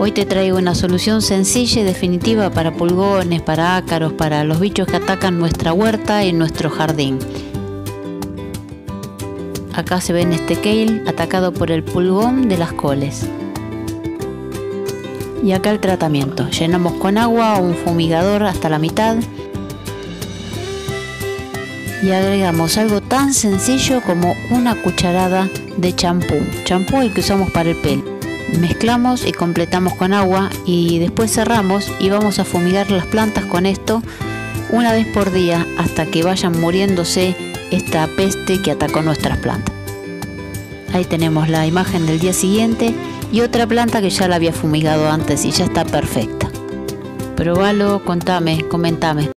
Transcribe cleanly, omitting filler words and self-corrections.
Hoy te traigo una solución sencilla y definitiva para pulgones, para ácaros, para los bichos que atacan nuestra huerta y nuestro jardín. Acá se ve en este kale atacado por el pulgón de las coles. Y acá el tratamiento. Llenamos con agua un fumigador hasta la mitad. Y agregamos algo tan sencillo como una cucharada de champú. Champú el que usamos para el pelo. Mezclamos y completamos con agua y después cerramos y vamos a fumigar las plantas con esto una vez por día hasta que vayan muriéndose esta peste que atacó nuestras plantas. Ahí tenemos la imagen del día siguiente y otra planta que ya la había fumigado antes y ya está perfecta. Probalo, contame, comentame.